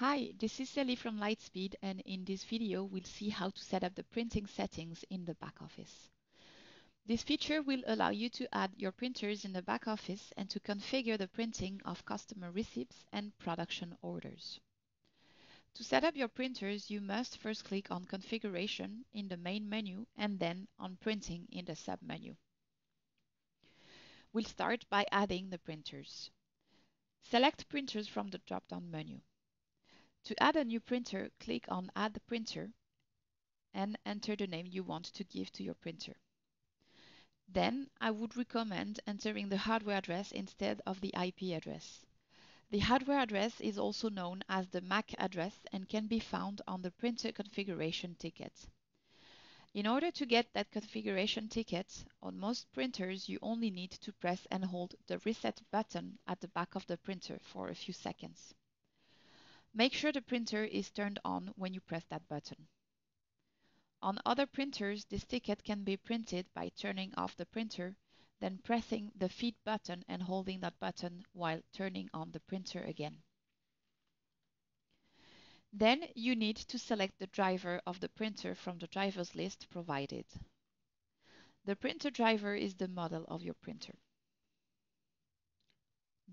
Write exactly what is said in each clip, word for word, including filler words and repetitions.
Hi, this is Sally from Lightspeed, and in this video we'll see how to set up the printing settings in the back office. This feature will allow you to add your printers in the back office and to configure the printing of customer receipts and production orders. To set up your printers, you must first click on Configuration in the main menu and then on Printing in the sub-menu. We'll start by adding the printers. Select Printers from the drop-down menu. To add a new printer, click on Add the Printer and enter the name you want to give to your printer. Then I would recommend entering the hardware address instead of the I P address. The hardware address is also known as the M A C address and can be found on the printer configuration ticket. In order to get that configuration ticket, on most printers you only need to press and hold the reset button at the back of the printer for a few seconds. Make sure the printer is turned on when you press that button. On other printers, this ticket can be printed by turning off the printer, then pressing the feed button and holding that button while turning on the printer again. Then you need to select the driver of the printer from the drivers list provided. The printer driver is the model of your printer.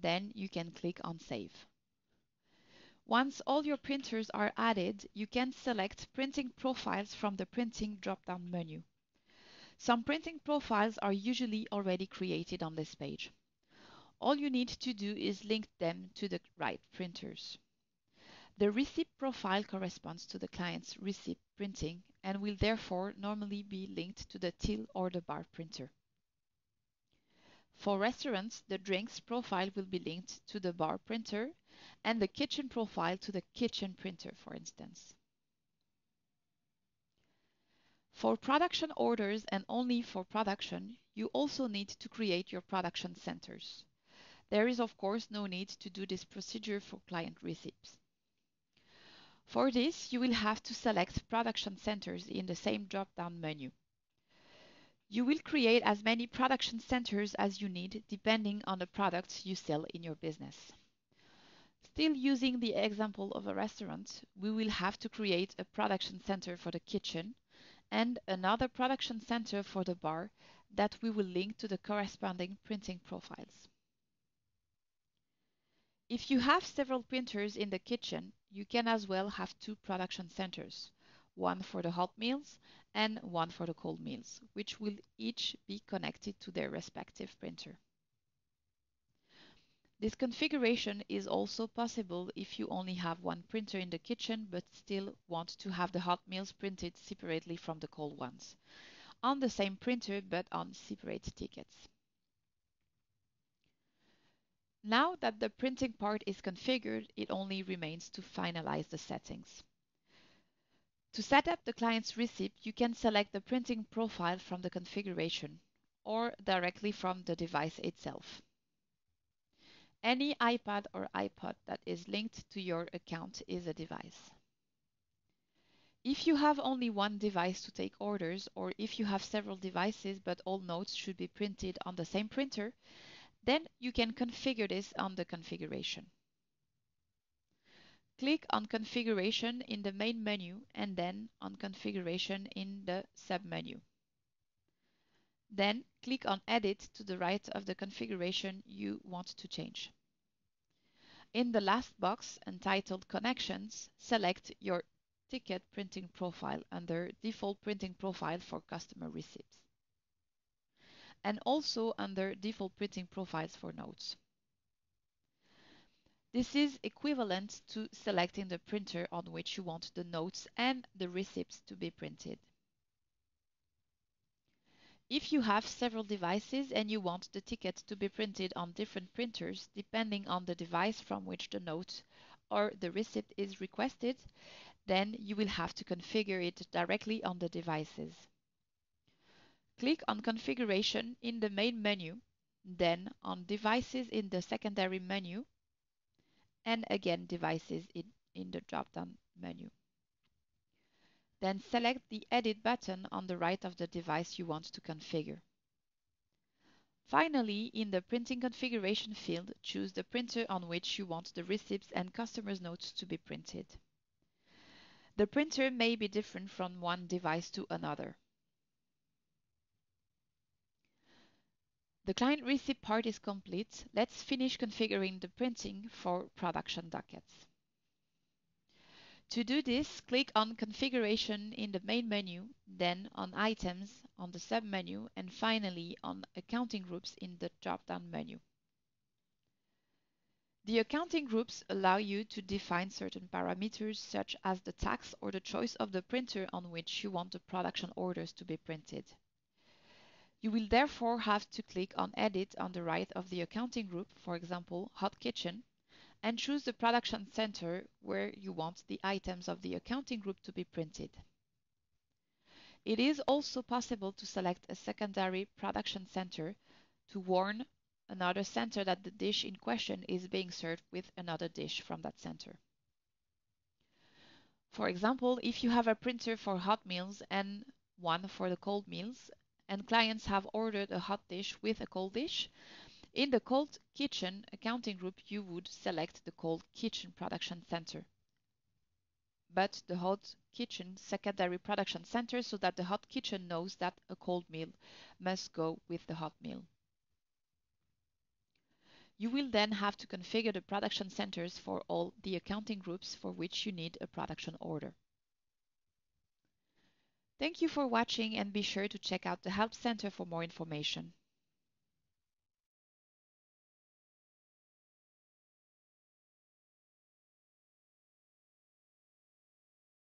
Then you can click on Save. Once all your printers are added, you can select Printing Profiles from the Printing drop-down menu. Some printing profiles are usually already created on this page. All you need to do is link them to the right printers. The receipt profile corresponds to the client's receipt printing and will therefore normally be linked to the till or the bar printer. For restaurants, the drinks profile will be linked to the bar printer and the kitchen profile to the kitchen printer, for instance. For production orders and only for production, you also need to create your production centers. There is, of course, no need to do this procedure for client receipts. For this, you will have to select production centers in the same drop-down menu. You will create as many production centers as you need, depending on the products you sell in your business. Still using the example of a restaurant, we will have to create a production center for the kitchen and another production center for the bar that we will link to the corresponding printing profiles. If you have several printers in the kitchen, you can as well have two production centers, one for the hot meals and one for the cold meals, which will each be connected to their respective printer. This configuration is also possible if you only have one printer in the kitchen but still want to have the hot meals printed separately from the cold ones, on the same printer but on separate tickets. Now that the printing part is configured, it only remains to finalize the settings. To set up the client's receipt, you can select the printing profile from the configuration or directly from the device itself. Any iPad or iPod that is linked to your account is a device. If you have only one device to take orders, or if you have several devices but all notes should be printed on the same printer, then you can configure this on the configuration. Click on Configuration in the main menu and then on Configuration in the sub-menu. Then click on Edit to the right of the configuration you want to change. In the last box entitled Connections, select your ticket printing profile under Default Printing Profile for Customer Receipts and also under Default Printing Profiles for Notes. This is equivalent to selecting the printer on which you want the notes and the receipts to be printed. If you have several devices and you want the ticket to be printed on different printers depending on the device from which the note or the receipt is requested, then you will have to configure it directly on the devices. Click on Configuration in the main menu, then on Devices in the secondary menu, and again Devices in, in the drop-down menu. Then select the Edit button on the right of the device you want to configure. Finally, in the Printing Configuration field, choose the printer on which you want the receipts and customers' notes to be printed. The printer may be different from one device to another. The client receipt part is complete. Let's finish configuring the printing for production dockets. To do this, click on Configuration in the main menu, then on Items on the submenu, and finally on Accounting Groups in the drop-down menu. The accounting groups allow you to define certain parameters such as the tax or the choice of the printer on which you want the production orders to be printed. You will therefore have to click on Edit on the right of the accounting group, for example, Hot Kitchen, and choose the production center where you want the items of the accounting group to be printed. It is also possible to select a secondary production center to warn another center that the dish in question is being served with another dish from that center. For example, if you have a printer for hot meals and one for the cold meals, and clients have ordered a hot dish with a cold dish, in the Cold Kitchen accounting group, you would select the Cold Kitchen production center, but the Hot Kitchen secondary production center, so that the Hot Kitchen knows that a cold meal must go with the hot meal. You will then have to configure the production centers for all the accounting groups for which you need a production order. Thank you for watching, and be sure to check out the Help Center for more information.